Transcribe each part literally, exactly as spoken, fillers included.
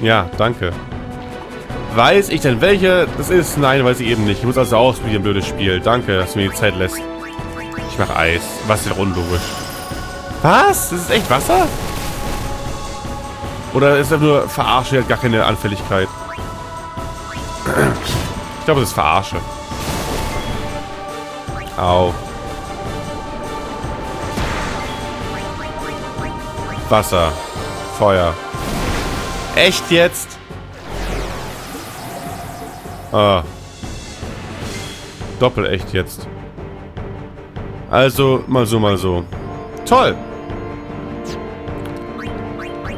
Ja, danke. Weiß ich denn welche? Das ist... Nein, weiß ich eben nicht. Ich muss also ausprobieren, blödes Spiel. Danke, dass du mir die Zeit lässt. Ich mach Eis. Was ist denn unlogisch? Was? Das ist echt Wasser? Oder ist das nur Verarsche? Die hat gar keine Anfälligkeit. Ich glaube, das ist Verarsche. Au. Wasser. Feuer. Echt jetzt? Ah. Doppel-echt jetzt. Also, mal so, mal so. Toll!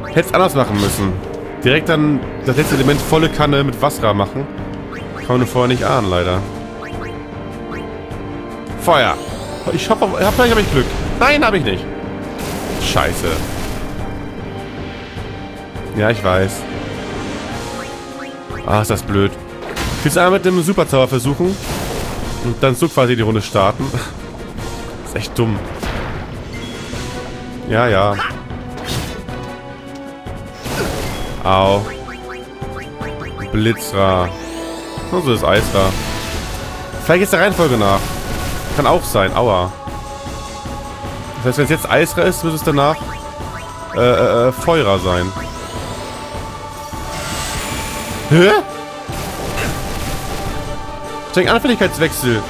Hättest anders machen müssen. Direkt dann das letzte Element volle Kanne mit Wasser machen. Kann man nur vorher nicht ahnen, leider. Feuer! Ich hab, hab, vielleicht hab ich Glück. Nein, habe ich nicht. Scheiße. Ja, ich weiß. Ah, ist das blöd. Ich will es einmal mit dem Superzauber versuchen. Und dann so quasi die Runde starten. Ist echt dumm. Ja, ja. Au. Blitzra. Und so ist Eis da. Vielleicht ist der Reihenfolge nach. Kann auch sein. Aua. Das heißt, wenn es jetzt Eisra ist, wird es danach äh, äh, Feuerer sein. Hä? Ich denke, Anfälligkeitswechsel.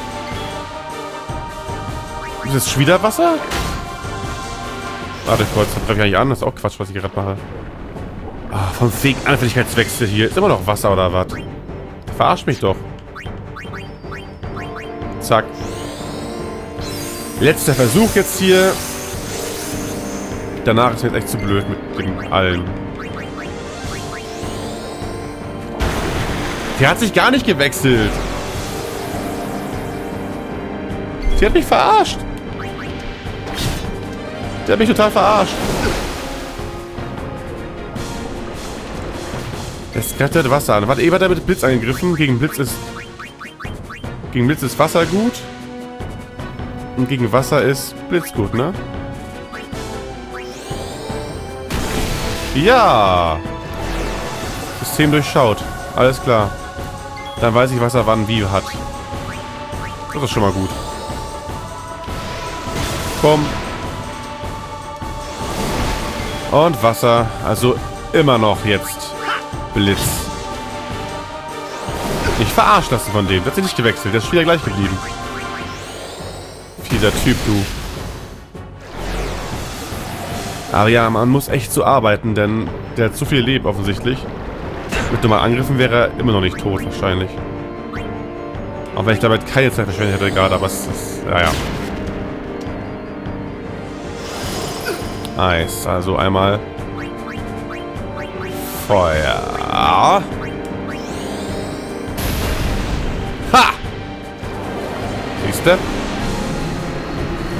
Ist das schon wieder Wasser? Warte kurz, das treffe ich gar nicht an. Das ist auch Quatsch, was ich gerade mache. Ah, oh, vom Weg Anfälligkeitswechsel hier. Ist immer noch Wasser oder was? Verarsch mich doch. Zack. Letzter Versuch jetzt hier. Danach ist mir jetzt echt zu blöd mit dem allen. Der hat sich gar nicht gewechselt. Sie hat mich verarscht. Der hat mich total verarscht. Es klettert Wasser an. Warte, eben hat er mit Blitz angegriffen. Gegen Blitz ist... Gegen Blitz ist Wasser gut. Und gegen Wasser ist Blitz gut, ne? Ja! System durchschaut. Alles klar. Dann weiß ich, was er wann wie hat. Das ist schon mal gut. Komm. Und Wasser. Also immer noch jetzt. Blitz. Ich verarsch lassen von dem. Das hat sich nicht gewechselt. Der ist wieder gleich geblieben. Fieser Typ, du. Aber ja, man muss echt so arbeiten, denn der hat zu viel Leben offensichtlich. Mit normalen Angriffen wäre er immer noch nicht tot, wahrscheinlich. Auch wenn ich damit keine Zeit verschwendet hätte gerade, aber es ist... Naja. Eis. Also einmal... Feuer. Ha! Siehst du?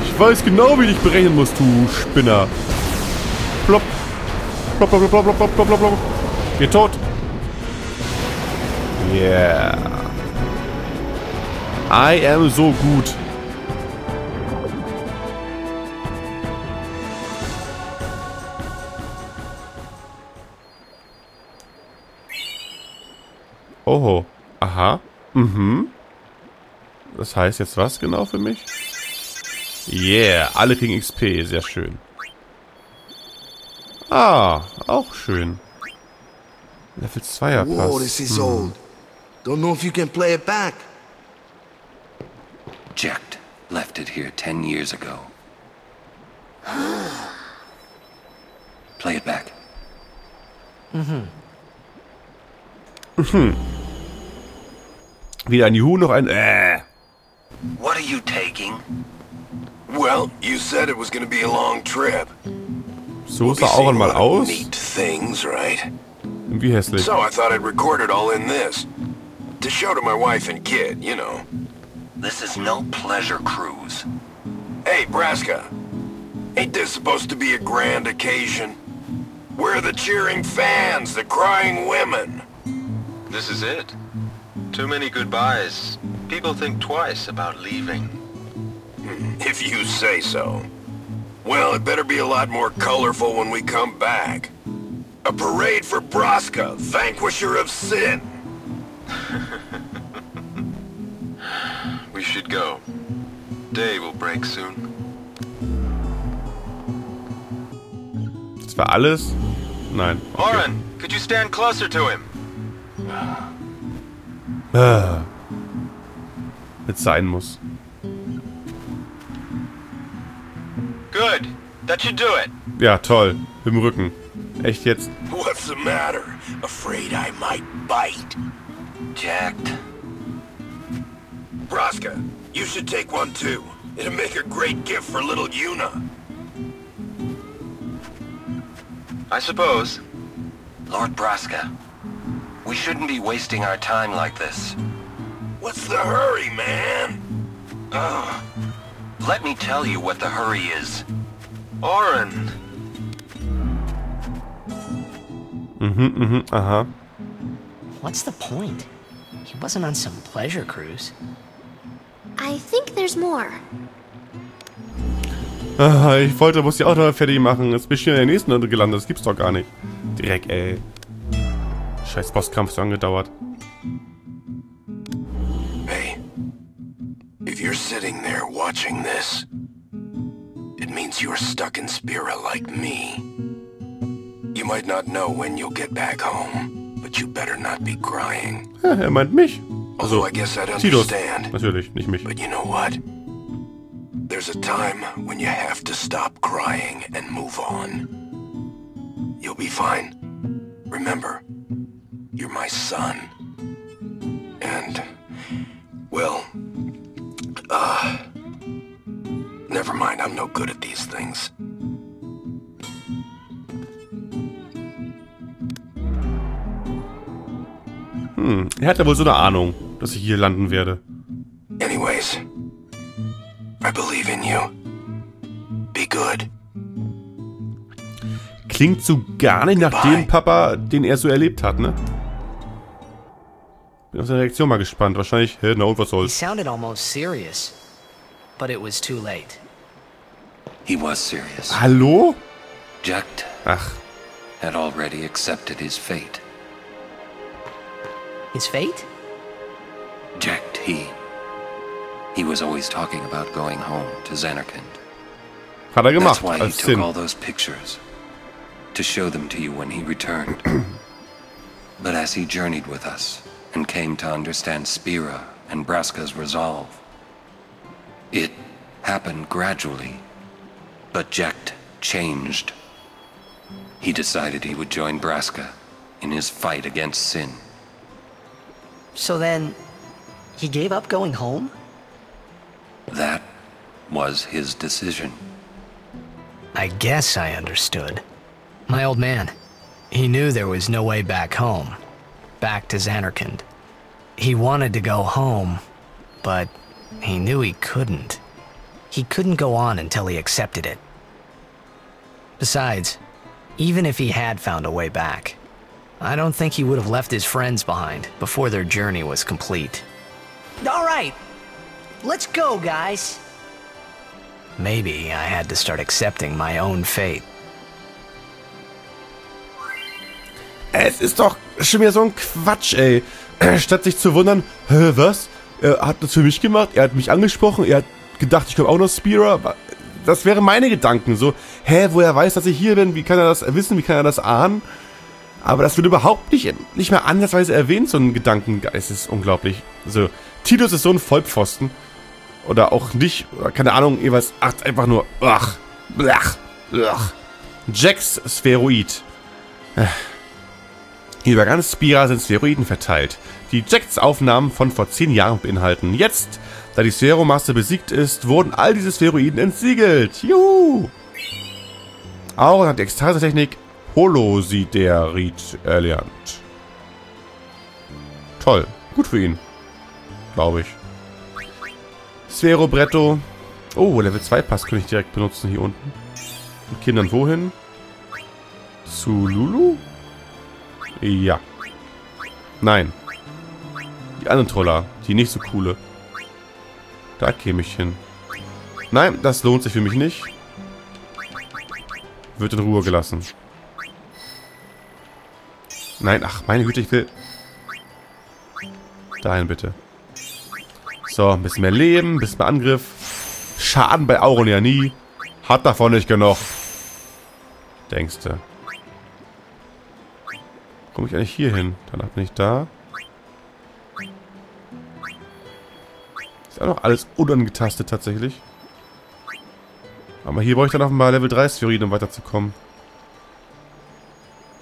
Ich weiß genau, wie ich berechnen muss, du Spinner. Plopp. Plopp, plopp, plopp, plopp, plopp, plopp, plopp. Geh tot. Yeah. I am so gut. Oho. Aha. Mhm. Das heißt jetzt was genau für mich? Yeah. Alle kriegen X P. Sehr schön. Ah. Auch schön. Level zwei Pass. Wow, this is old. Don't know if you can play it back. Jecht left it here ten years ago. Play it back. Mhm. Mhm. Weder ein Juhu noch ein äh. What are you taking? Well, you said it was going to be a long trip. So sah Auron mal aus. Things, right? Irgendwie hässlich. So I thought I'd record it all in this to show to my wife and kid, you know. This is no pleasure cruise. Hey, Braska. Ain't this supposed to be a grand occasion? Where are the cheering fans, the crying women? This is it. Too many goodbyes. People think twice about leaving. If you say so. Well, it better be a lot more colorful when we come back. A parade for Braska, vanquisher of Sin. We should go. Day will break soon. Das war alles? Nein. Okay. Auron, could you stand closer to him? Ah. Jetzt sein muss. Good. That should do it. Ja, toll. Im Rücken. Echt jetzt? What's the matter? Afraid I might bite. Jecht. Braska, you should take one too. It'll make a great gift for little Yuna. I suppose. Lord Braska, we shouldn't be wasting our time like this. What's the hurry, man? Oh, let me tell you what the hurry is. Auron. Mhm, mhm, aha. What's the point? He wasn't on some pleasure cruise. I think there's more. Ah, ich wollte, muss die auch noch fertig machen. Jetzt bin ich hier in der nächsten Runde gelandet. Das gibt's doch gar nicht. Dreck, ey. Scheiß Bosskampf ist angedauert. Hey, if you're sitting there watching this, it means you're stuck in Spira like me. You might not know when you'll get back home, but you better not be crying. Ja, er meint mich. Also, I guess I'd understand. Tidus. Natürlich, nicht mich. But you know what? There's a time when you have to stop crying and move on. You'll be fine. Remember, you're my son. And, well, uh, never mind, I'm no good at these things. Hm, er hat ja wohl so eine Ahnung, dass ich hier landen werde. Anyways, I believe in you. Be good. Klingt so gar nicht nach dem Papa, den er so erlebt hat, ne? Bin auf seine Reaktion mal gespannt. Wahrscheinlich, hä, na und was soll's? He sounded almost serious, but it was too late. He was serious. Hallo? Jecht had already accepted his fate. His fate? Jecht, he. He was always talking about going home to Zanarkand. Hat er gemacht, that's why he took Sin. all those pictures. To show them to you when he returned. But as he journeyed with us and came to understand Spira and Braska's resolve, it happened gradually. But Jecht changed. He decided he would join Braska in his fight against Sin. So then, he gave up going home? That was his decision. I guess I understood. My old man, he knew there was no way back home, back to Zanarkand. He wanted to go home, but he knew he couldn't. He couldn't go on until he accepted it. Besides, even if he had found a way back, I don't think he would have left his friends behind before their journey was complete. All right, let's go, guys. Maybe I had to start accepting my own fate. Es ist doch schon wieder so ein Quatsch, ey. Statt sich zu wundern, hä, was? Er hat das für mich gemacht, er hat mich angesprochen, er hat gedacht, ich komme auch noch Spira. Das wären meine Gedanken, so, hä, woher weiß, dass ich hier bin? Wie kann er das wissen? Wie kann er das ahnen? Aber das wird überhaupt nicht, nicht mehr ansatzweise erwähnt, so ein Gedankengeist. Ist unglaublich. Also, Tidus ist so ein Vollpfosten. Oder auch nicht, oder keine Ahnung, jeweils, ach, einfach nur, ach, blach, blach. Jechts Spheroid. Hier über ganz Spira sind Spheroiden verteilt, die Jechts Aufnahmen von vor zehn Jahren beinhalten. Jetzt, da die Spheromasse besiegt ist, wurden all diese Spheroiden entsiegelt. Juhu! Auron hat die Ekstase-Technik Holosiderit erlernt. Toll. Gut für ihn. Glaube ich. Sphero-Bretto. Oh, Level zwei Pass könnte ich direkt benutzen hier unten. Mit Kindern wohin? Zu Lulu? Ja. Nein. Die anderen Troller. Die nicht so coole. Da käme ich hin. Nein, das lohnt sich für mich nicht. Wird in Ruhe gelassen. Nein, ach, meine Güte, ich will... Dahin bitte. So, ein bisschen mehr Leben, ein bisschen mehr Angriff. Schaden bei Auron ja nie. Hat davon nicht genug. Denkste. Komme ich eigentlich hier hin? Danach bin ich da. Ist auch noch alles unangetastet tatsächlich. Aber hier brauche ich dann offenbar Level drei Sphäriden, um weiterzukommen.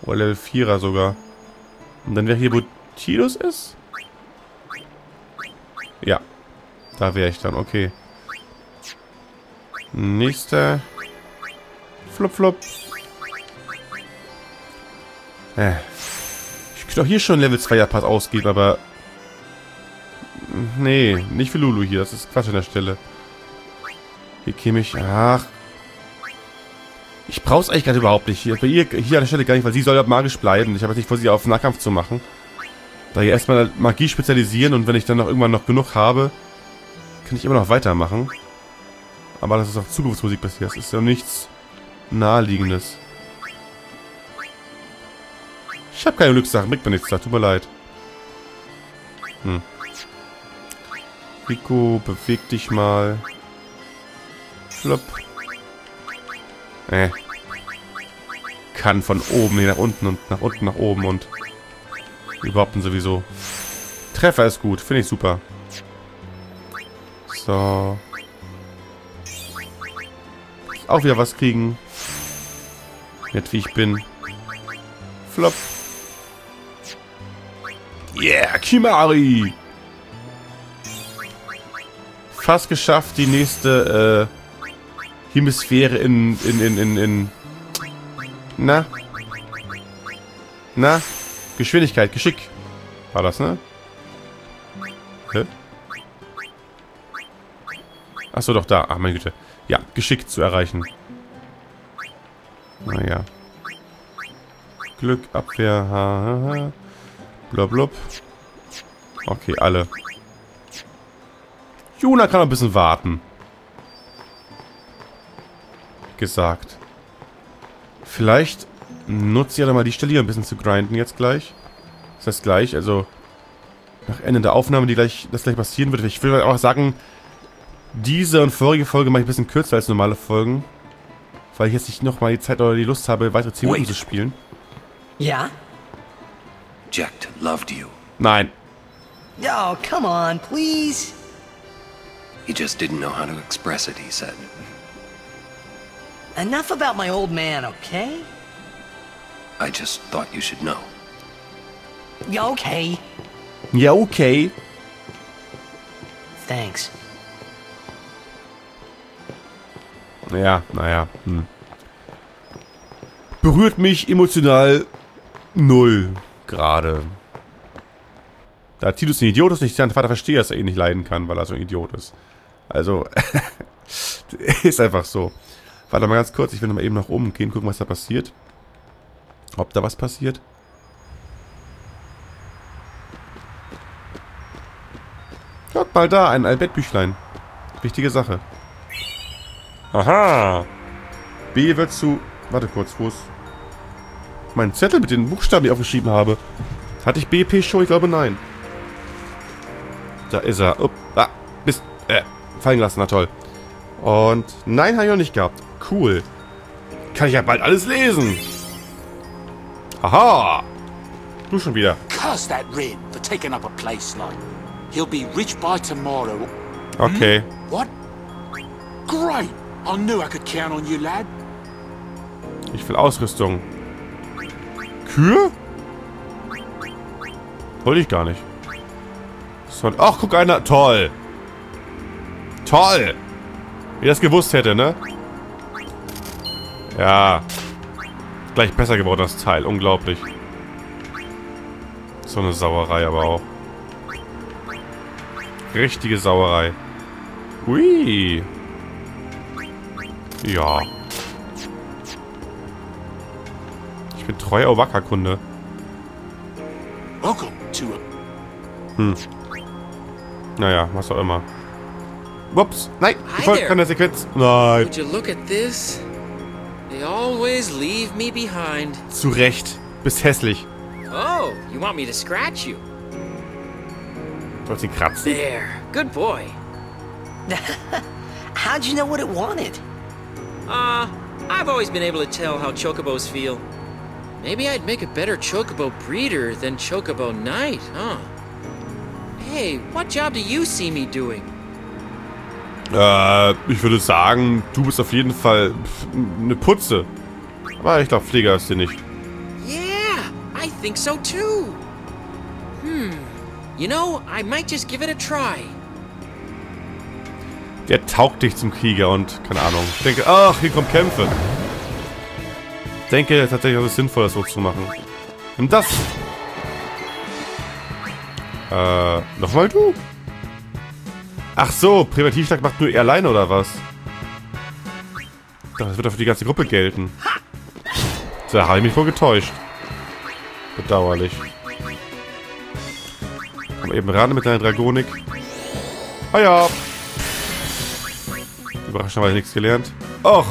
Oder Level vierer sogar. Und dann wäre hier, wo Tidus ist? Ja. Da wäre ich dann, okay. Nächster. Flup, flup. Äh. Ich könnte auch hier schon Level zweier Pass ausgeben, aber... Nee, nicht für Lulu hier. Das ist Quatsch an der Stelle. Hier käme ich... Ach. Ich brauche es eigentlich gerade überhaupt nicht. Hier, bei ihr, hier an der Stelle gar nicht, weil sie soll ja magisch bleiben. Ich habe jetzt nicht vor, sie auf Nahkampf zu machen. Da hier erstmal Magie spezialisieren und wenn ich dann noch irgendwann noch genug habe, kann ich immer noch weitermachen. Aber das ist auch Zukunftsmusik bisher. Das ist ja nichts Naheliegendes. Ich habe keine Glückssachen, bringt mir nichts da. Tut mir leid. Hm. Rico, beweg dich mal. Flop. Äh. Kann von oben hier nach unten und nach unten nach oben und überhaupt sowieso. Treffer ist gut, finde ich super. So. Auch wieder was kriegen. Nett wie ich bin. Flop. Yeah, Kimari! Fast geschafft, die nächste äh, Hemisphäre in, in, in, in, in. Na? Na? Geschwindigkeit, Geschick. War das, ne? Hä? Achso, doch da. Ach, meine Güte. Ja, Geschick zu erreichen. Naja. Glück, Abwehr. Ha, ha, ha. Blub, blub. Okay, alle. Yuna kann noch ein bisschen warten. Gesagt. Vielleicht nutze ich ja mal die Stelle hier ein bisschen zu grinden jetzt gleich. Das heißt gleich, also nach Ende der Aufnahme, die gleich, das gleich passieren wird. Ich will auch sagen, diese und vorige Folge mache ich ein bisschen kürzer als normale Folgen. Weil ich jetzt nicht nochmal die Zeit oder die Lust habe, weitere zehn Minuten zu spielen. Ja? Jecht loved you. Nein. Oh, come on, please. He just didn't know how to express it, he said. Enough about my old man, okay? I just thought you should know. Yeah, okay. Yeah, okay. Thanks. Ja, naja. Hm. Berührt mich emotional null gerade. Da Tidus ein Idiot ist, ich seinen Vater verstehe, dass er ihn nicht leiden kann, weil er so ein Idiot ist. Also, ist einfach so. Warte mal ganz kurz, ich will noch mal eben nach oben gehen, gucken, was da passiert. Ob da was passiert. Guck mal da, ein Albettbüchlein. Wichtige Sache. Aha! B wird zu... Warte kurz, wo ist... Mein Zettel mit den Buchstaben, die ich aufgeschrieben habe. Hatte ich B P schon? Ich glaube, nein. Da ist er. Upp, ah, bist... Äh, fallen gelassen, na toll. Und... Nein, habe ich noch nicht gehabt. Cool. Kann ich ja bald alles lesen. Aha! Du schon wieder. Okay. Great! I knew I could count on you, lad. Ich will Ausrüstung. Kühe? Wollte ich gar nicht. So, ach, guck einer. Toll. Toll. Wie das gewusst hätte, ne? Ja. Gleich besser geworden, das Teil. Unglaublich. So eine Sauerei aber auch. Richtige Sauerei. Ui. Ja. Ich bin treuer Owaka-Kunde. Hm. Naja, was auch immer. Ups. Nein, ich wollte keine Sequenz. Nein. Zu Recht. Bist hässlich. Oh. You want me to scratch you? Soll sie kratzen? There. Good boy. How'd you know what it wanted? Uh, I've always been able to tell how chocobos feel. Maybe I'd make a better chocobo breeder than chocobo knight, huh? Hey, what job do you see me doing? Äh, ich würde sagen, du bist auf jeden Fall eine Putze. Aber ich glaube, Pfleger ist dir nicht. Yeah, I think so too. Hm, you know, I might just give it a try. Der taugt dich zum Krieger und, keine Ahnung, ich denke, ach, hier kommen Kämpfe. Ich denke tatsächlich, es ist sinnvoll, das so zu machen. Nimm das! Äh, nochmal du? Ach so, Präventivschlag macht nur er alleine, oder was? Das wird doch für die ganze Gruppe gelten. Da habe ich mich wohl getäuscht. Bedauerlich. Komm eben ran mit deiner Dragonik. Ah ja! Überraschenderweise nichts gelernt. Och!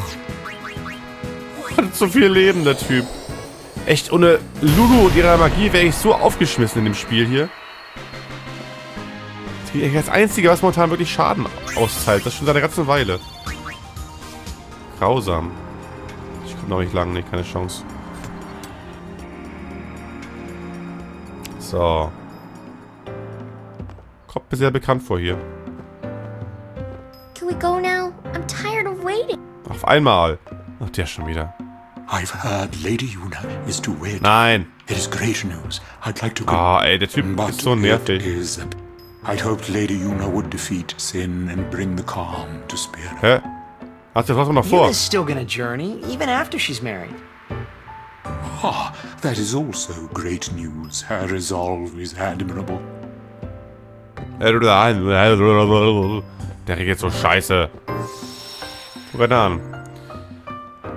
Hat so viel Leben, der Typ. Echt, ohne Lulu und ihrer Magie wäre ich so aufgeschmissen in dem Spiel hier. Das Einzige, was momentan wirklich Schaden austeilt. Das schon seit einer ganzen Weile. Grausam. Ich komme noch nicht lang, ne? Keine Chance. So. Kommt mir sehr bekannt vor hier. Can we go now? I'm tired of waiting. Auf einmal. Ach, der schon wieder. I've heard Lady Yuna is to wed. Nein. It is great news. I'd like to go. Ah, ey, der Typ But ist so nervig. I'd hoped Lady Yuna would defeat Sin and bring the calm to Spira. Hä? Hat sie was noch vor? Yuna's still gonna journey, even after she's married. Ah, that is also great news. Her resolve is admirable. Der redet so scheiße. Guck mal an.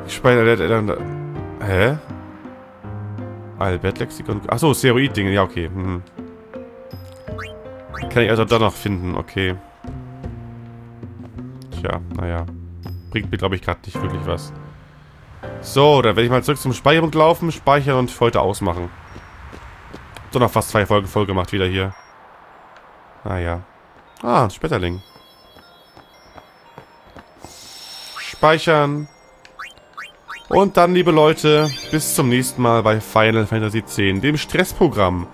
Ich speichere dann... Hä? Albert Lexikon... Achso, Steroid-Dinge, ja okay. Mhm. Kann ich also da noch finden, okay. Tja, naja. Bringt mir, glaube ich, gerade nicht wirklich was. So, dann werde ich mal zurück zum Speicherpunkt laufen, speichern und heute ausmachen. So, noch fast zwei Folgen voll gemacht wieder hier. Naja. Ah, Schmetterling. Speichern. Und dann, liebe Leute, bis zum nächsten Mal bei Final Fantasy X, dem Stressprogramm.